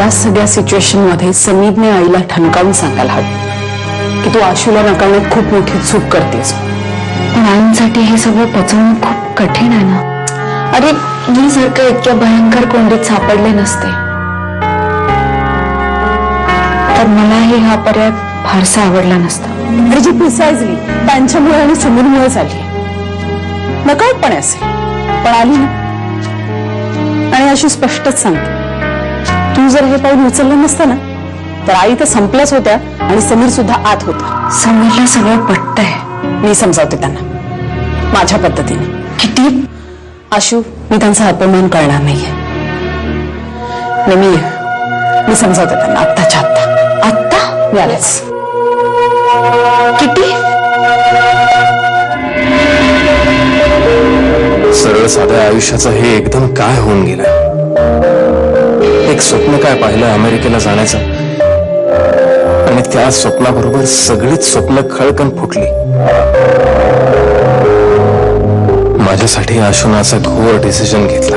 या सगळ्या सिच्युएशन मध्ये समीरने आईला ठणकावून सांगायला हवं की तू आशूला नाकारण्यात खूप मोठी चूक करतेस। पण आईंसाठी हे सगळं पचवणं खूप कठीण आहे ना। अरे मी सारखं इतक्या भयंकर कोंडीत सापडले नसते तर मलाही हा पर्याय फारसा आवडला नसता। अरे जी प्रिसाइजली त्यांच्यामुळे आणि सुमनमुळे झाली नकळतपणे असे पण आली ना। आणि अशी स्पष्टच सांगते तू जर हे पाऊल उचललं नसतं ना तर आई तर संपल्याच होत्या आणि समीर सुद्धा आत होता। समीरला सगळं पटतंय मी समजावते त्यांना माझ्या पद्धतीने। किती आशू मी त्यांचा अपमान करणार नाहीये। मी समजावते त्यांना आत्ताच्या आत्ता आत्ता यालाच। किती सरळ साध्या आयुष्याचं हे एकदम काय होऊन गेलं। एक स्वप्न काय पाहिलं अमेरिकेला जाण्याचं आणि त्या स्वप्नाबरोबर सगळीच स्वप्न खळकन फुटली। माझ्यासाठी आशून असा घोर डिसिजन घेतला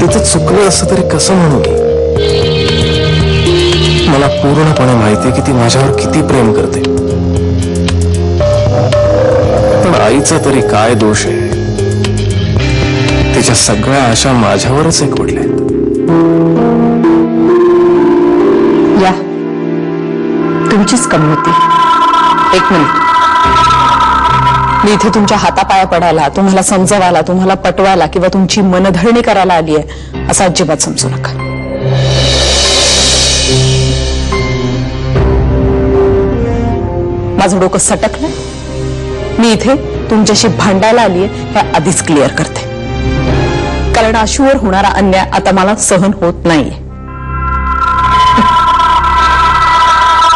तिचं चुकलं असं तरी कसं म्हणू मी। मला पूर्णपणे माहिती आहे की ती माझ्यावर किती प्रेम करते पण आईचा तरी काय दोष आहे। तिच्या सगळ्या आशा माझ्यावरच एकवडल्या आहेत। या तुमचीच कमी होती। एक मिनिट मी इथे तुमच्या हातापाया पडायला तुम्हाला समजवायला तुम्हाला पटवायला किंवा तुमची मनधरणी करायला आली आहे असं अजिबात समजू नका। माझं डोकं सटकलंय। मी इथे तुमच्याशी भांडायला आली आहे हे आधीच क्लिअर करते कारण आशूवर होणारा अन्याय आता मला सहन होत नाही।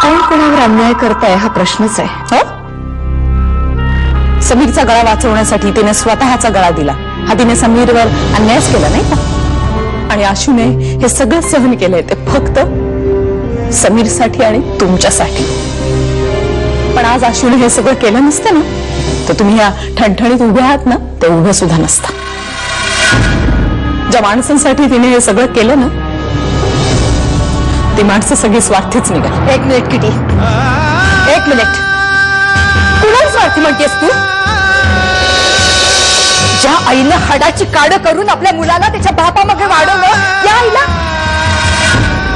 कोण कोणावर अन्याय करताय हा प्रश्नच आहे। समीरचा गळा वाचवण्यासाठी तिने स्वतःचा गळा दिला हा तिने समीरवर अन्यायच केला नाही का। आणि आशूने हे सगळं सहन केलंय ते फक्त समीरसाठी आणि तुमच्यासाठी। पण आज आशूने हे सगळं केलं नसतं ना तर तुम्ही या ठणठणीत उभे आहात ना ते उभं सुद्धा नसता। ज्या माणसांसाठी तिने हे सगळं केलं ना ती माणसं सगळी स्वार्थीच निघाली। एक मिनिट किटी एक मिनिट कुणाला स्वार्थी म्हणतेस तू। ज्या आईनं हाडाची काड करून आपल्या मुलाला त्याच्या बापामध्ये वाढवलं त्या आईला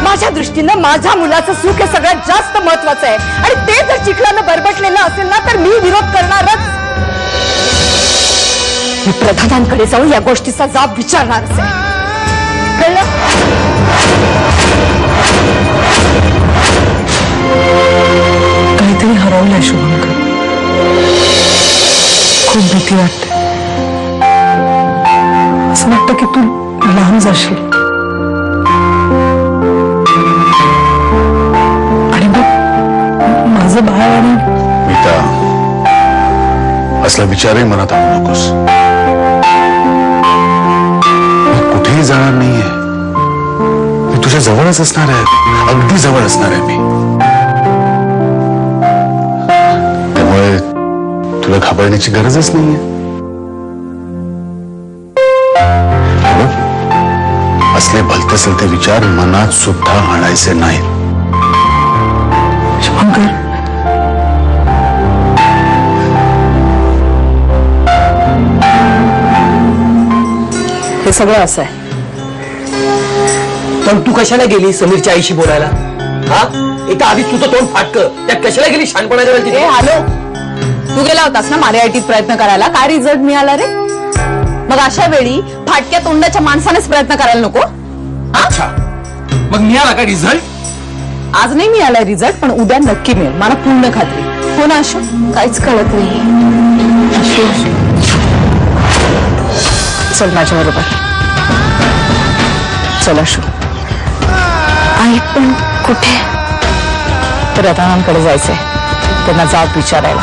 माझ्या दृष्टीनं माझ्या मुलाचं सुख हे सगळ्यात जास्त महत्वाचं आहे। आणि ते जर चिखलानं बरबटलेलं असेल ना तर मी विरोध करणारच। मी प्रधानांकडे जाऊन या गोष्टीचा जाब विचारणारच आहे कळलं। काहीतरी हरवलंय शुभंकर खूप भीती वाटते। असं वाटतं की तू लहान जाशील आणि मग माझं बाळ आणि मीता असला विचारही मनात आणू नकोस। मी कुठेही जाणार नाहीये मी तुझ्या जवळच असणार आहे अगदी जवळ असणार आहे मी। तुला घाबरण्याची गरजच नाहीये। असले भलतेसलते विचार मनात सुद्धा आणायचे नाहीत। शुभंकर हे सगळं असं आहे। पण तू कशाला गेली समीरच्या आईशी बोलायला हा। एकदा आधी तुझं तोंड फाटकं त्यात कशाला गेली शानपणा करायला तिथे। हॅलो तू गेला होतास ना माझ्या आयटीत प्रयत्न करायला काय रिझल्ट मिळाला रे। मग अशा वेळी फाटक्या तोंडाच्या माणसानेच प्रयत्न करायला नको। अच्छा मग मिळाला का रिझल्ट। आज नाही मिळाला रिझल्ट पण उद्या नक्की मिळेल मला पूर्ण खात्री। हो ना अशू काहीच कळत नाही। चल माझ्या बरोबर चल अशू। आई पण कुठे प्रधानांकडे जायचंय त्यांना जाब विचारायला।